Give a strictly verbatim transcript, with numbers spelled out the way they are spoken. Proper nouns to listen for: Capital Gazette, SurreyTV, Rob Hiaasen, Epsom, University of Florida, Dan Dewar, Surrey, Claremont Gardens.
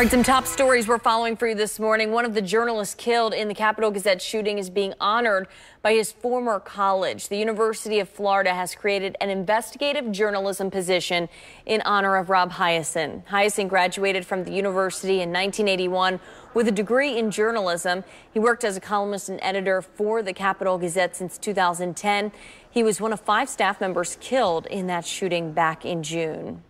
All right, some top stories we're following for you this morning. One of the journalists killed in the Capital Gazette shooting is being honored by his former college. The University of Florida has created an investigative journalism position in honor of Rob Hiaasen. Hiaasen graduated from the university in nineteen eighty-one with a degree in journalism. He worked as a columnist and editor for the Capital Gazette since two thousand ten. He was one of five staff members killed in that shooting back in June.